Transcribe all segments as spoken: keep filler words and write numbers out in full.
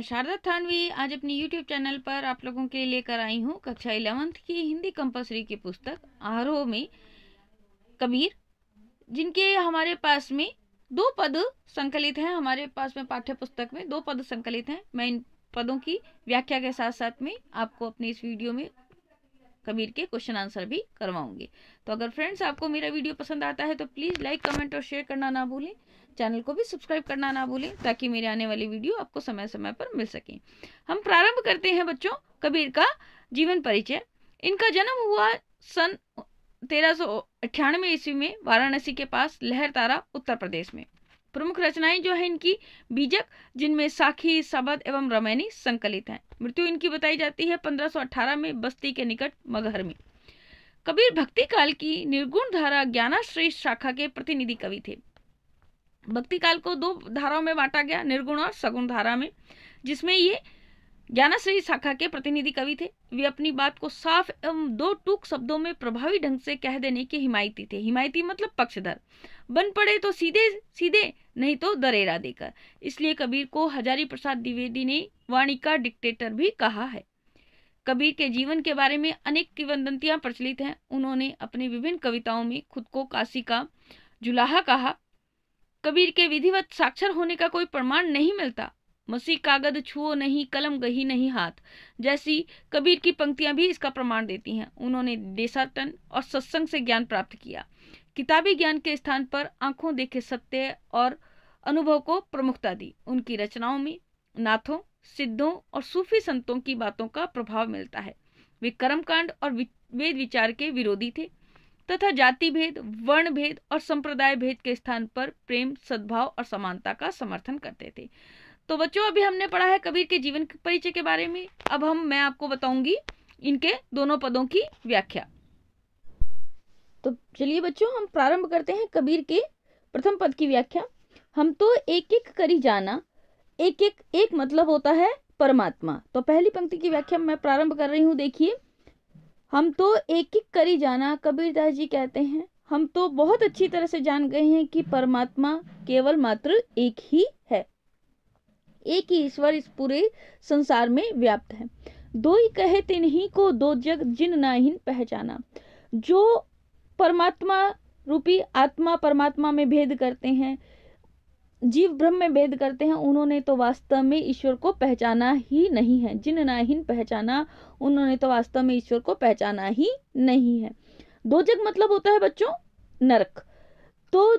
मैं शारदा ठाणवी आज अपने यूट्यूब चैनल पर आप लोगों के लिए लेकर आई हूँ कक्षा इलेवंथ की हिंदी कंपल्सरी की पुस्तक आरोह में कबीर, जिनके हमारे पास में दो पद संकलित हैं। हमारे पास में पाठ्य पुस्तक में दो पद संकलित हैं। मैं इन पदों की व्याख्या के साथ साथ में आपको अपने इस वीडियो में कबीर के क्वेश्चन आंसर भी करवाऊंगी। तो अगर फ्रेंड्स आपको मेरा वीडियो पसंद आता है तो प्लीज़ लाइक, कमेंट और शेयर करना ना भूलें। चैनल को भी सब्सक्राइब करना ना भूलें ताकि मेरे आने वाले वीडियो आपको समय समय पर मिल सकें। हम प्रारंभ करते हैं बच्चों कबीर का जीवन परिचय। इनका जन्म हुआ सन तेरह सौ अट्ठानवे ईस्वी में वाराणसी के पास लहरतारा, उत्तर प्रदेश में। प्रमुख रचनाएं जो है इनकी बीजक, जिनमें साखी, सबद एवं रामैनी संकलित हैं। मृत्यु इनकी बताई जाती है पंद्रह सौ अठारह में बस्ती के निकट मगहर में। कबीर भक्ति काल की निर्गुण धारा ज्ञानाश्रय शाखा के प्रतिनिधि कवि थे। भक्ति काल को दो धाराओं में बांटा गया, निर्गुण और सगुण धारा में, जिसमें ये ज्ञानाश्रय शाखा के प्रतिनिधि कवि थे। वे अपनी बात को साफ एवं दो टूक शब्दों में प्रभावी ढंग से कह देने के हिमायती थे। हिमायती मतलब पक्षधर, बन पड़े तो सीधे सीधे, नहीं तो दरेरा देकर। इसलिए कबीर को हजारी प्रसाद द्विवेदी ने वाणी का डिक्टेटर भी कहा है। कबीर के जीवन के बारे में अनेक किंवदंतियां प्रचलित हैं। उन्होंने अपनी विभिन्न कविताओं में खुद को काशी का जुलाहा कहा। कबीर के विधिवत साक्षर होने का कोई प्रमाण नहीं मिलता। मसी कागद छुओ नहीं, कलम गही नहीं हाथ जैसी कबीर की पंक्तियां भी इसका प्रमाण देती हैं। उन्होंने देशाटन और सत्संग से ज्ञान प्राप्त किया। किताबी ज्ञान के स्थान पर आंखों देखे सत्य और अनुभव को प्रमुखता दी। उनकी रचनाओं में नाथों, सिद्धों और सूफी संतों की बातों का प्रभाव मिलता है। वे कर्मकांड और वेद विचार के विरोधी थे तथा जाति भेद, वर्ण भेद और संप्रदाय भेद के स्थान पर प्रेम, सद्भाव और समानता का समर्थन करते थे। तो बच्चों अभी हमने पढ़ा है कबीर के जीवन के परिचय के बारे में। अब हम मैं आपको बताऊंगी इनके दोनों पदों की व्याख्या। तो चलिए बच्चों हम प्रारंभ करते हैं कबीर के प्रथम पद की व्याख्या। हम तो एक एक करी जाना, एक एक एक मतलब होता है परमात्मा। तो पहली पंक्ति की व्याख्या मैं प्रारंभ कर रही हूँ। देखिए, हम तो एक एक करी जाना। कबीरदास जी कहते हैं हम तो बहुत अच्छी तरह से जान गए हैं कि परमात्मा केवल मात्र एक ही है। एक ही ईश्वर इस पूरे संसार में व्याप्त है। दो ही कहे तीन ही को दो जग जिन नाहिन पहचाना। जो परमात्मा रूपी आत्मा परमात्मा में भेद करते हैं, जीव ब्रह्म में भेद करते हैं, उन्होंने तो वास्तव में ईश्वर को पहचाना ही नहीं है। जिन नाहिन पहचाना, उन्होंने तो वास्तव में ईश्वर को पहचाना ही नहीं है। दो जग मतलब होता है बच्चों नरक। तो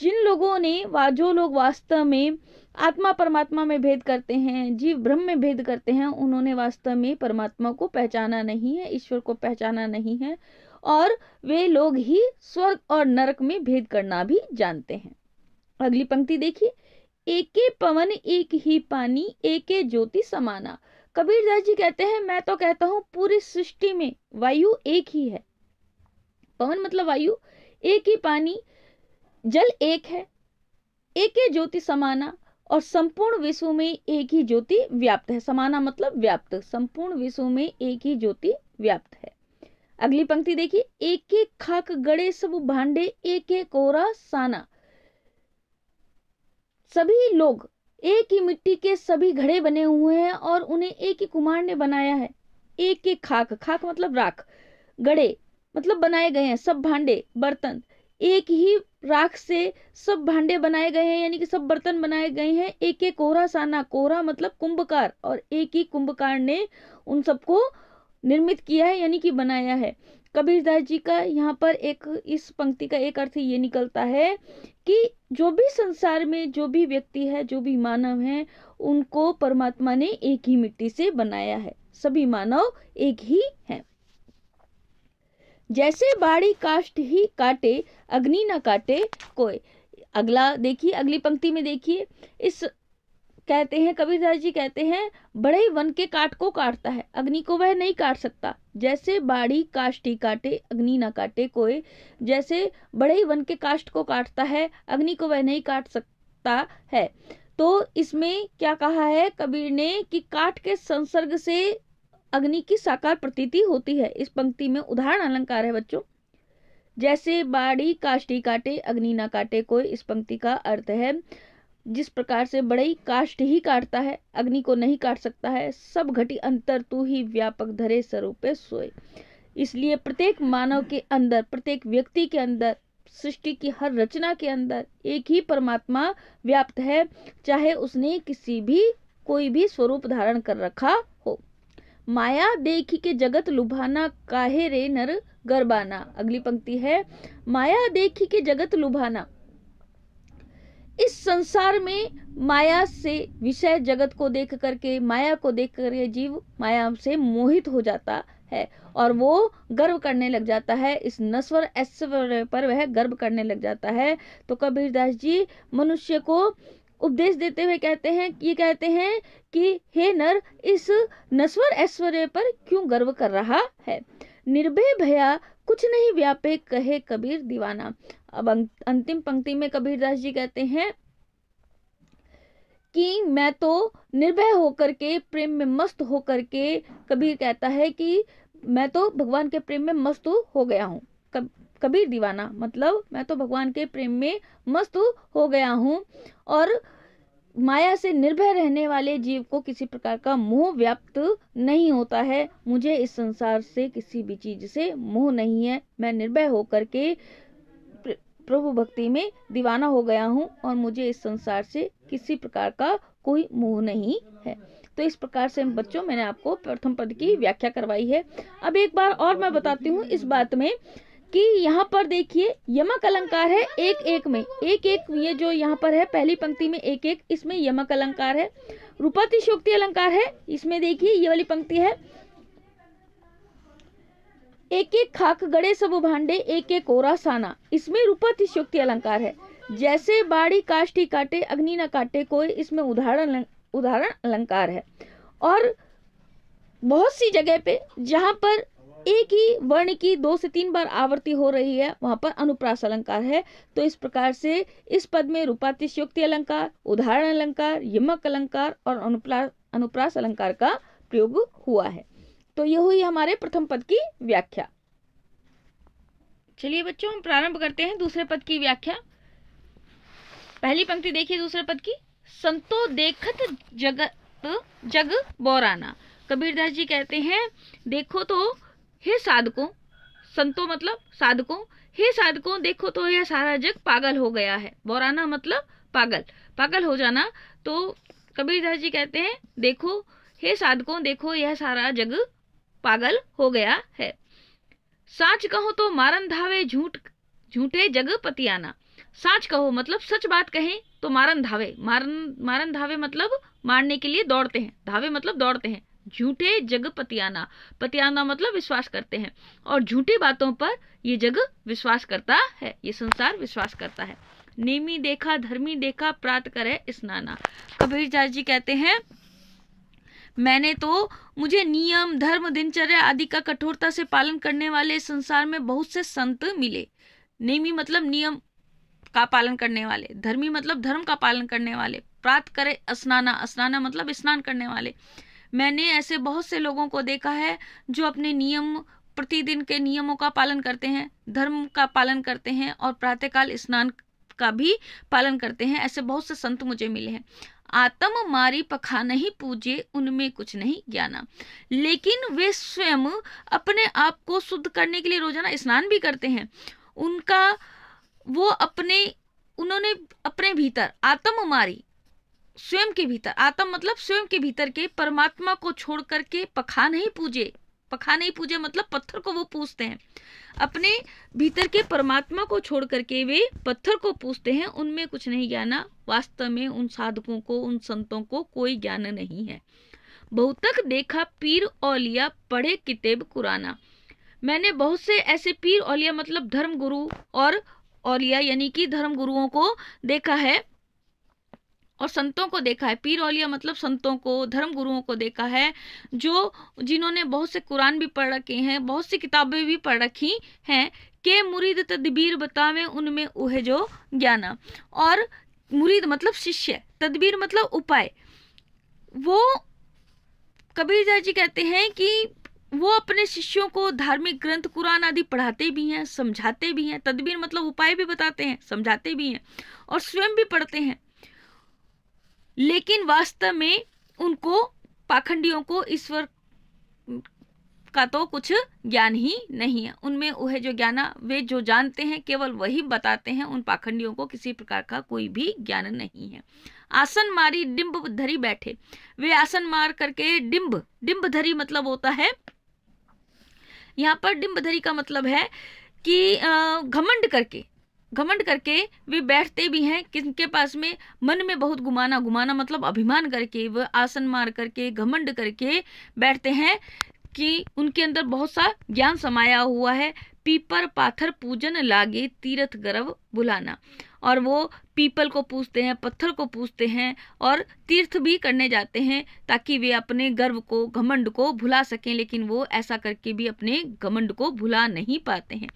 जिन लोगों ने वा जो लोग वास्तव में आत्मा परमात्मा में भेद करते हैं, जीव ब्रह्म में भेद करते हैं, उन्होंने वास्तव में परमात्मा को पहचाना नहीं है, ईश्वर को पहचाना नहीं है, और वे लोग ही स्वर्ग और नरक में भेद करना भी जानते हैं। अगली पंक्ति देखिए, एके पवन एक ही पानी, एके ज्योति समाना। कबीरदास जी कहते हैं मैं तो कहता हूँ पूरी सृष्टि में वायु एक ही है। पवन मतलब वायु, एक ही पानी, जल एक है, एके ज्योति समाना, और संपूर्ण विश्व में एक ही ज्योति व्याप्त है। समाना मतलब व्याप्त, संपूर्ण विश्व में एक ही ज्योति व्याप्त है। अगली पंक्ति देखिए, एक एक खाक गड़े सब भांडे, एक एक कोरा साना। सभी लोग एक ही मिट्टी के सभी घड़े बने हुए हैं और उन्हें एक ही कुम्हार ने बनाया है। एक एक खाक, खाक मतलब राख, गड़े मतलब बनाए गए हैं, सब भांडे बर्तन, एक ही राख से सब भांडे बनाए गए हैं, यानी कि सब बर्तन बनाए गए हैं। एक एक कोरा साना, कोरा मतलब कुंभकार, और एक ही कुंभकार ने उन सबको निर्मित किया है यानी कि बनाया है। कबीरदास जी का यहाँ पर एक इस पंक्ति का एक अर्थ ये निकलता है कि जो भी संसार में जो भी व्यक्ति है, जो भी मानव है, उनको परमात्मा ने एक ही मिट्टी से बनाया है। सभी मानव एक ही हैं। जैसे बाड़ी काष्ठ ही काटे, अग्नि न काटे कोई। अगला देखिए, अगली पंक्ति में देखिए, इस कहते हैं कबीरदास जी कहते हैं बड़े वन के काट को काटता है, अग्नि को वह नहीं काट सकता। जैसे बाड़ी काष्ठ ही काटे, अग्नि न काटे कोई। जैसे बड़े वन के काष्ठ को काटता है, अग्नि को वह नहीं काट सकता है। तो इसमें क्या कहा है कबीर ने कि काट के संसर्ग से अग्नि की साकार प्रतीति होती है। इस पंक्ति में उदाहरण अलंकार है बच्चों। जैसे बाड़ी काष्ठी काटे, अग्नि ना काटे कोई, इस पंक्ति का अर्थ है जिस प्रकार से बड़ई काष्ठ ही काटता है, अग्नि को नहीं काट सकता है। सब घटी अंतर तू ही व्यापक धरे स्वरूपे सोए। इसलिए प्रत्येक मानव के अंदर, प्रत्येक व्यक्ति के अंदर, सृष्टि की हर रचना के अंदर एक ही परमात्मा व्याप्त है, चाहे उसने किसी भी कोई भी स्वरूप धारण कर रखा हो। माया देखी के जगत लुभाना, काहे रे नर गरबाना। अगली पंक्ति है, माया देखी के जगत लुभाना। इस संसार में माया से विषय जगत को देख करके, माया को देख करके जीव माया से मोहित हो जाता है और वो गर्व करने लग जाता है। इस नस्वर ऐश्वर्य पर वह गर्व करने लग जाता है। तो कबीरदास जी मनुष्य को उपदेश देते हुए कहते हैं, ये कहते हैं कि हे नर, इस नस्वर ऐश्वर्य पर क्यों गर्व कर रहा है। निर्भय भया कुछ नहीं व्यापे, कहे कबीर दीवाना। अब अंतिम पंक्ति में कबीरदास जी कहते हैं कि मैं तो निर्भय होकर के, प्रेम में मस्त होकर के, कबीर कहता है कि मैं तो भगवान के प्रेम में मस्त हो गया हूँ। कब कबीर दीवाना मतलब मैं तो भगवान के प्रेम में मस्त हो गया हूँ। और माया से निर्भय रहने वाले जीव को किसी प्रकार का मोह व्याप्त नहीं होता है। मुझे इस संसार से, किसी भी चीज से मोह नहीं है। मैं निर्भय होकर के प्रभु भक्ति में दीवाना हो गया हूँ और मुझे इस संसार से किसी प्रकार का कोई मोह नहीं है। तो इस प्रकार से बच्चों, मैंने आपको प्रथम पद की व्याख्या करवाई है। अब एक बार और मैं बताती हूँ इस बात में कि यहाँ पर देखिए यमक अलंकार है एक एक में, एक एक ये जो यहाँ पर है पहली पंक्ति में एक एक, इसमें यमक अलंकार है। रूपातिशोक्ति अलंकार है, इसमें देखिए ये वाली पंक्ति है, एक एक खाक गड़े सब भांडे, एक एक ओरा साना। इसमें रूपातिशोक्ति अलंकार है। जैसे बाड़ी काष्ठी काटे, अग्नि न काटे कोई, इसमें उदाहरण उदाहरण अलंकार है। और बहुत सी जगह पे जहाँ पर एक ही वर्ण की दो से तीन बार आवृत्ति हो रही है, वहां पर अनुप्रास अलंकार है। तो इस प्रकार से इस पद में रूपातिशयोक्ति अलंकार, उदाहरण अलंकार, यमक अलंकार और अनुप्रास अनुप्रास अलंकार का प्रयोग हुआ है। तो यह हुई हमारे प्रथम पद की व्याख्या। चलिए बच्चों, हम प्रारंभ करते हैं दूसरे पद की व्याख्या। पहली पंक्ति देखिए दूसरे पद की, संतो देखत जगत जग बौराना। कबीरदास जी कहते हैं, देखो तो हे साधकों, संतों मतलब साधकों, हे साधकों देखो तो यह सारा जग पागल हो गया है। बौराना मतलब पागल, पागल हो जाना। तो कबीरदास जी कहते हैं, देखो हे साधकों, देखो यह सारा जग पागल हो गया है। साच कहो तो मारन धावे, झूठ झूठे जग पतियाना। साच कहो मतलब सच बात कहें तो मारन धावे, मारन मारन धावे मतलब मारने के लिए दौड़ते हैं, धावे मतलब दौड़ते हैं। झूठे जग पतियाना, पतियाना मतलब विश्वास करते हैं। और झूठी बातों पर ये जग विश्वास करता है, ये संसार विश्वास करता है। नेमी देखा धर्मी देखा, प्रात करे स्नाना। कबीरदास जी कहते हैं, मैंने तो, मुझे नियम धर्म दिनचर्या आदि का कठोरता से पालन करने वाले संसार में बहुत से संत मिले। नेमी मतलब नियम का पालन करने वाले, धर्मी मतलब धर्म का पालन करने वाले, प्रात करे स्नाना, स्नाना मतलब स्नान करने वाले। मैंने ऐसे बहुत से लोगों को देखा है जो अपने नियम, प्रतिदिन के नियमों का पालन करते हैं, धर्म का पालन करते हैं और प्रातःकाल स्नान का भी पालन करते हैं। ऐसे बहुत से संत मुझे मिले हैं। आत्म मारी पखा नहीं पूजे, उनमें कुछ नहीं ज्ञाना। लेकिन वे स्वयं अपने आप को शुद्ध करने के लिए रोजाना स्नान भी करते हैं। उनका वो अपने उन्होंने अपने भीतर आत्म मारी, स्वयं के भीतर, आत्म मतलब स्वयं के भीतर के परमात्मा को छोड़ करके पखा नहीं पूजे। पखा नहीं पूजे मतलब पत्थर को वो पूजते हैं। अपने भीतर के परमात्मा को छोड़ करके वे पत्थर को पूजते हैं। उनमें कुछ नहीं ज्ञाना। वास्तव में उन साधकों को, उन संतों को कोई ज्ञान नहीं है। बहुतक देखा पीर औलिया, पढ़े किताब कुराना। मैंने बहुत से ऐसे पीर औलिया मतलब धर्म गुरु और औलिया यानी कि धर्म गुरुओं को देखा है और संतों को देखा है। पीर औलिया मतलब संतों को, धर्म गुरुओं को देखा है, जो जिन्होंने बहुत से कुरान भी पढ़ रखे हैं, बहुत सी किताबें भी पढ़ रखी हैं। के मुरीद तदबीर बतावें, उनमें उहे जो ज्ञाना। और मुरीद मतलब शिष्य, तदबीर मतलब उपाय। वो कबीरदास जी कहते हैं कि वो अपने शिष्यों को धार्मिक ग्रंथ कुरान आदि पढ़ाते भी हैं, समझाते भी हैं। तदबीर मतलब उपाय भी बताते हैं, समझाते भी हैं और स्वयं भी पढ़ते हैं। लेकिन वास्तव में उनको पाखंडियों को ईश्वर का तो कुछ ज्ञान ही नहीं है, उनमें वह जो ज्ञाना वे जो जानते हैं केवल वही बताते हैं, उन पाखंडियों को किसी प्रकार का कोई भी ज्ञान नहीं है। आसन मारी डिंब धरी बैठे, वे आसन मार करके डिंब डिंब धरी मतलब होता है, यहाँ पर डिंब धरी का मतलब है कि घमंड करके घमंड करके वे बैठते भी हैं, किनके पास में मन में बहुत घुमाना घुमाना मतलब अभिमान करके वह आसन मार करके घमंड करके बैठते हैं कि उनके अंदर बहुत सा ज्ञान समाया हुआ है। पीपर पाथर पूजन लागे तीर्थ गर्व बुलाना, और वो पीपल को पूजते हैं, पत्थर को पूजते हैं और तीर्थ भी करने जाते हैं ताकि वे अपने गर्व को घमंड को भुला सकें, लेकिन वो ऐसा करके भी अपने घमंड को भुला नहीं पाते हैं।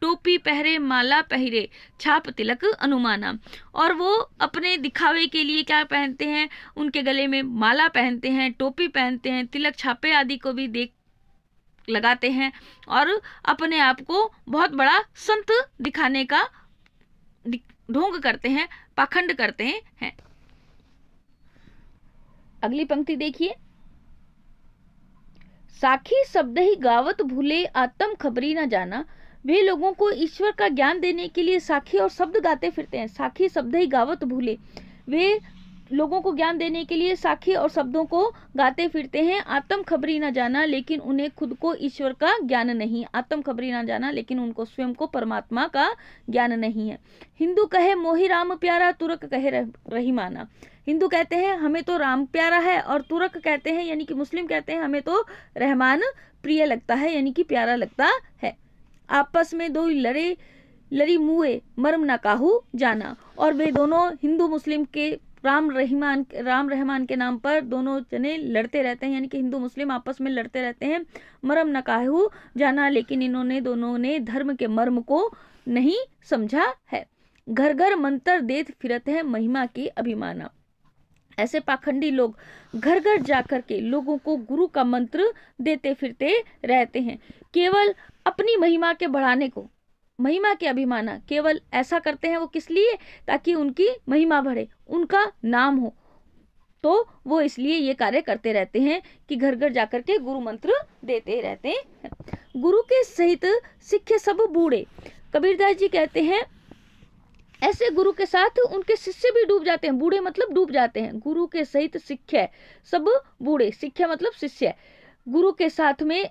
टोपी पहरे माला पहरे छाप तिलक अनुमाना, और वो अपने दिखावे के लिए क्या पहनते हैं, उनके गले में माला पहनते हैं, टोपी पहनते हैं, तिलक छापे आदि को भी देख लगाते हैं और अपने आप को बहुत बड़ा संत दिखाने का ढोंग करते हैं, पाखंड करते हैं। अगली पंक्ति देखिए, साखी शब्द ही गावत भूले आत्म खबरी ना जाना, वे लोगों को ईश्वर का ज्ञान देने के लिए साखी और शब्द गाते फिरते हैं। साखी शब्द ही गावत भूले, वे लोगों को ज्ञान देने के लिए साखी और शब्दों को गाते फिरते हैं। आत्म खबरी ना जाना, लेकिन उन्हें खुद को ईश्वर का ज्ञान नहीं, आत्म खबरी ना जाना लेकिन उनको स्वयं को परमात्मा का ज्ञान नहीं है। हिंदू कहे मोहि राम प्यारा, तुरक कहे रही माना, हिंदू कहते हैं हमें तो राम प्यारा है और तुरक कहते हैं यानी कि मुस्लिम कहते हैं हमें तो रहमान प्रिय लगता है यानी कि प्यारा लगता है। आपस में दो लड़े लड़ी मुए मर्म ना काहू जाना, और वे दोनों हिंदू मुस्लिम के राम रहीमान राम रहमान के नाम पर दोनों जने लड़ते रहते हैं यानी कि हिंदू मुस्लिम आपस में लड़ते रहते हैं। मर्म न काहू जाना, लेकिन इन्होंने दोनों ने धर्म के मर्म को नहीं समझा है। घर घर मंत्र देत फिरत है महिमा की अभिमाना, ऐसे पाखंडी लोग घर घर जाकर के लोगों को गुरु का मंत्र देते फिरते रहते हैं, केवल अपनी महिमा के बढ़ाने को, महिमा के अभिमाना, केवल ऐसा करते हैं वो किस लिए, ताकि उनकी महिमा बढ़े, उनका नाम हो, तो वो इसलिए ये कार्य करते रहते हैं कि घर घर जाकर के गुरु मंत्र देते रहते हैं। गुरु के सहित सिक्खे सब बूढ़े, कबीरदास जी कहते हैं ऐसे गुरु के साथ उनके शिष्य भी डूब जाते हैं, बूढ़े मतलब डूब जाते हैं। गुरु के सहित सिक्खे सब बूढ़े, सिक्खे मतलब शिष्य, गुरु के साथ में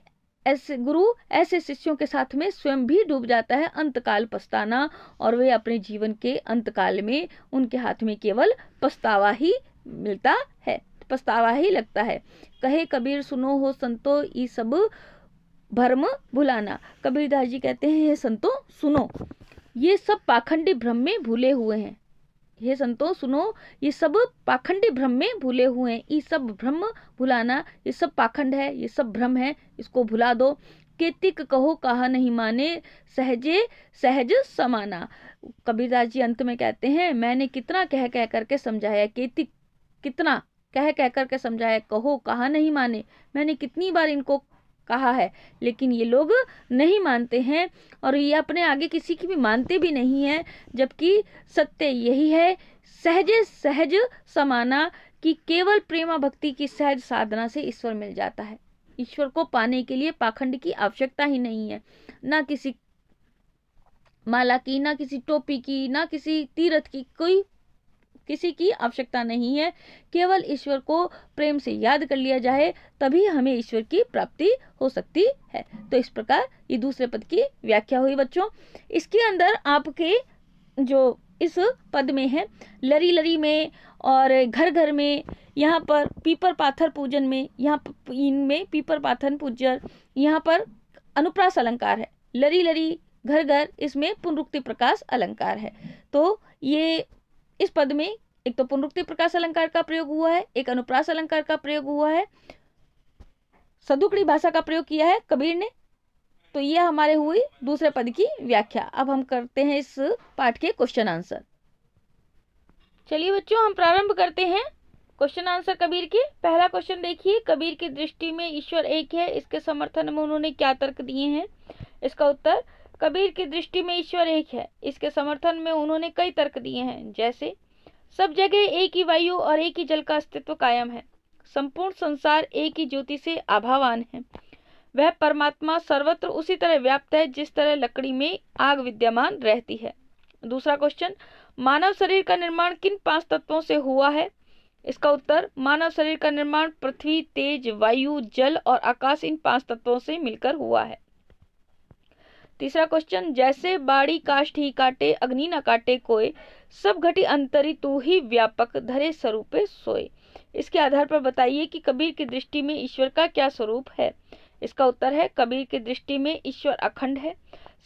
ऐसे गुरु ऐसे शिष्यों के साथ में स्वयं भी डूब जाता है, अंतकाल पछताना, और वे अपने जीवन के अंतकाल में उनके हाथ में केवल पछतावा ही मिलता है, पछतावा ही लगता है। कहे कबीर सुनो हो संतो ये सब भ्रम भुलाना, कबीरदास जी कहते हैं हे संतो सुनो ये सब पाखंडी भ्रम में भूले हुए हैं, हे संतो सुनो ये सब पाखंडी भ्रम में भूले हुए हैं। ये सब भ्रम भुलाना, ये सब पाखंड है, ये सब भ्रम है, इसको भुला दो। केतिक कहो कहा नहीं माने सहजे सहज समाना, कबीरदास जी अंत में कहते हैं मैंने कितना कह कह करके समझाया, केतिक कितना कह कह करके समझाया, कहो कहा नहीं माने, मैंने कितनी बार इनको कहा है लेकिन ये लोग नहीं मानते हैं और ये अपने आगे किसी की भी मानते भी नहीं हैं, जबकि सत्य यही है। सहजे सहज समाना कि केवल प्रेमा भक्ति की सहज साधना से ईश्वर मिल जाता है, ईश्वर को पाने के लिए पाखंड की आवश्यकता ही नहीं है, ना किसी माला की, ना किसी टोपी की, ना किसी तीर्थ की, कोई किसी की आवश्यकता नहीं है। केवल ईश्वर को प्रेम से याद कर लिया जाए तभी हमें ईश्वर की प्राप्ति हो सकती है। तो इस प्रकार ये दूसरे पद की व्याख्या हुई बच्चों। इसके अंदर आपके जो इस पद में है लरी लरी में और घर घर में, यहाँ पर पीपर पाथर पूजन में, यहाँ इनमें पीपर पाथर पूजन, यहाँ पर अनुप्रास अलंकार है, लरी लरी घर घर इसमें पुनरुक्ति प्रकाश अलंकार है। तो ये इस पद में एक तो पुनरुक्ति प्रकाश अलंकार का प्रयोग हुआ है, एक अनुप्रास अलंकार का प्रयोग हुआ है, सदुकड़ी भाषा का प्रयोग किया है कबीर ने। तो यह हमारे हुई दूसरे पद की व्याख्या। अब हम करते हैं इस पाठ के क्वेश्चन आंसर। चलिए बच्चों हम प्रारंभ करते हैं क्वेश्चन आंसर कबीर के। पहला क्वेश्चन देखिए, कबीर की दृष्टि में ईश्वर एक है, इसके समर्थन में उन्होंने क्या तर्क दिए हैं। इसका उत्तर, कबीर की दृष्टि में ईश्वर एक है, इसके समर्थन में उन्होंने कई तर्क दिए हैं, जैसे सब जगह एक ही वायु और एक ही जल का अस्तित्व कायम है। संपूर्ण संसार एक ही ज्योति से आभावान है। वह परमात्मा सर्वत्र उसी तरह व्याप्त है जिस तरह लकड़ी में आग विद्यमान रहती है। दूसरा क्वेश्चन, मानव शरीर का निर्माण किन पांच तत्वों से हुआ है? इसका उत्तर, मानव शरीर का निर्माण पृथ्वी, तेज, वायु, जल और आकाश इन पांच तत्वों से मिलकर हुआ है। तीसरा क्वेश्चन, जैसे बाड़ी काष्ठ ही काटे अग्नि न काटे कोई, सब घटी अंतरी तू ही व्यापक धरे स्वरूपे सोए। इसके आधार पर बताइए कि कबीर की दृष्टि में ईश्वर का क्या स्वरूप है? इसका उत्तर है, कबीर की दृष्टि में ईश्वर अखंड है,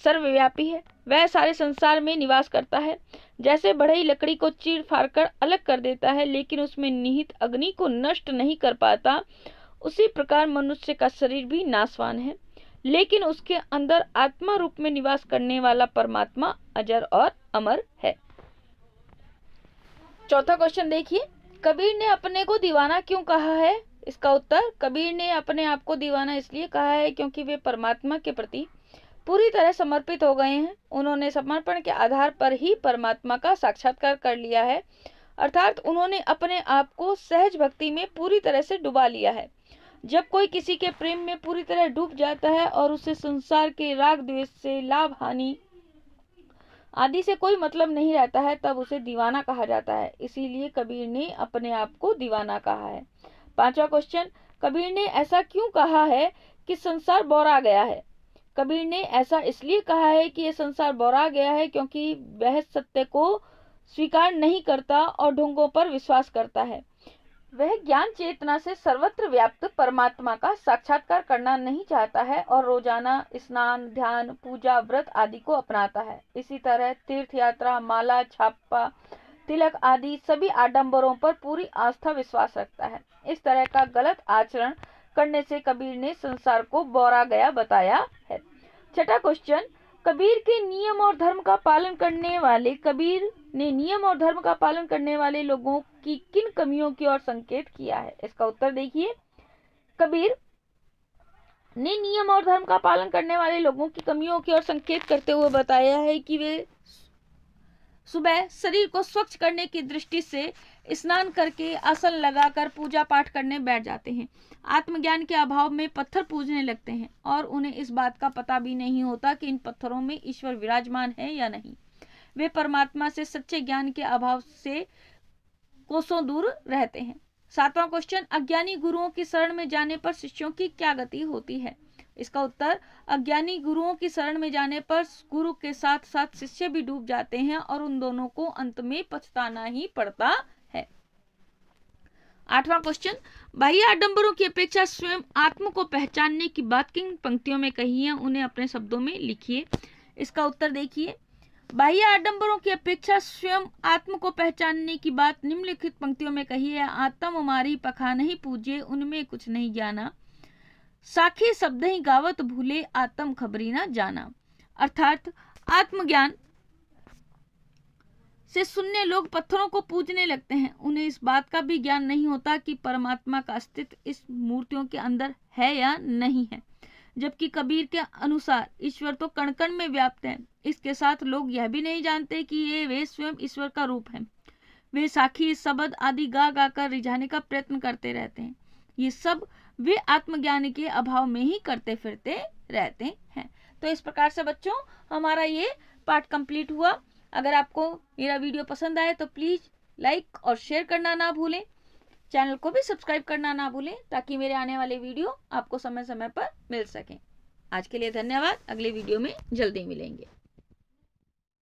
सर्वव्यापी है, वह सारे संसार में निवास करता है। जैसे बढ़ई लकड़ी को चीर फाड़ कर अलग कर देता है लेकिन उसमें निहित अग्नि को नष्ट नहीं कर पाता, उसी प्रकार मनुष्य का शरीर भी नाशवान है लेकिन उसके अंदर आत्मा रूप में निवास करने वाला परमात्मा अजर और अमर है। चौथा क्वेश्चन देखिए, कबीर ने अपने को दीवाना क्यों कहा है? इसका उत्तर, कबीर ने अपने आप को दीवाना इसलिए कहा है क्योंकि वे परमात्मा के प्रति पूरी तरह समर्पित हो गए हैं। उन्होंने समर्पण के आधार पर ही परमात्मा का साक्षात्कार कर लिया है, अर्थात उन्होंने अपने आप को सहज भक्ति में पूरी तरह से डुबा लिया है। जब कोई किसी के प्रेम में पूरी तरह डूब जाता है और उसे संसार के राग द्वेष से, लाभ हानि आदि से कोई मतलब नहीं रहता है, तब उसे दीवाना कहा जाता है। इसीलिए कबीर ने अपने आप को दीवाना कहा है। पांचवा क्वेश्चन, कबीर ने ऐसा क्यों कहा है कि संसार बौरा गया है? कबीर ने ऐसा इसलिए कहा है कि यह संसार बौरा गया है क्योंकि वह सत्य को स्वीकार नहीं करता और ढोंगों पर विश्वास करता है। वह ज्ञान चेतना से सर्वत्र व्याप्त परमात्मा का साक्षात्कार करना नहीं चाहता है और रोजाना स्नान, ध्यान, पूजा, व्रत आदि को अपनाता है। इसी तरह तीर्थ यात्रा, माला, छापा, तिलक आदि सभी आडंबरों पर पूरी आस्था विश्वास रखता है। इस तरह का गलत आचरण करने से कबीर ने संसार को बौरा गया बताया है। छठा क्वेश्चन, कबीर के नियम और धर्म का पालन करने वाले कबीर ने नियम और धर्म का पालन करने वाले लोगों की किन कमियों की ओर संकेत किया है? इसका उत्तर देखिए, कबीर ने नियम और धर्म का पालन करने वाले लोगों की कमियों की ओर संकेत करते हुए बताया है कि वे सुबह शरीर को स्वच्छ करने की दृष्टि से स्नान करके आसन लगाकर पूजा पाठ करने बैठ जाते हैं। आत्मज्ञान के अभाव में पत्थर पूजने लगते हैं और उन्हें इस बात का पता भी नहीं होता कि इन पत्थरों में ईश्वर विराजमान है या नहीं। वे परमात्मा से सच्चे ज्ञान के अभाव से कोसों दूर रहते हैं। सातवां क्वेश्चन, अज्ञानी गुरुओं की शरण में जाने पर शिष्यों की क्या गति होती है? इसका उत्तर, अज्ञानी गुरुओं की शरण में जाने पर गुरु के साथ साथ शिष्य भी डूब जाते हैं और उन दोनों को अंत में पछताना ही पड़ता है। आठवां क्वेश्चन, बाह्य आडंबरों की अपेक्षा स्वयं आत्म को पहचानने की बात किन पंक्तियों में कही है? उन्हें अपने शब्दों में लिखिए। इसका उत्तर देखिए, बाह्य आडंबरों की अपेक्षा स्वयं आत्म को पहचानने की बात निम्नलिखित पंक्तियों में कही है। आत्म मारी पखा नहीं पूजे उनमें कुछ नहीं जाना, साखी शब्द ही गावत भूले आत्म खबरी ना जाना। अर्थात आत्मज्ञान से सुनने लोग पत्थरों को पूजने लगते हैं, उन्हें इस बात का भी ज्ञान नहीं होता कि परमात्मा का अस्तित्व इस मूर्तियों के अंदर है या नहीं है। जबकि कबीर के अनुसार ईश्वर तो कण कण में व्याप्त है। इसके साथ लोग यह भी नहीं जानते कि ये वे स्वयं ईश्वर का रूप है। वे साखी, सबद आदि गा गा कर रिझाने का प्रयत्न करते रहते हैं। ये सब वे आत्मज्ञान के अभाव में ही करते फिरते रहते हैं। तो इस प्रकार से बच्चों हमारा ये पार्ट कंप्लीट हुआ। अगर आपको मेरा वीडियो पसंद आए तो प्लीज़ लाइक और शेयर करना ना भूलें। चैनल को भी सब्सक्राइब करना ना भूलें ताकि मेरे आने वाले वीडियो आपको समय समय पर मिल सकें। आज के लिए धन्यवाद, अगले वीडियो में जल्दी मिलेंगे।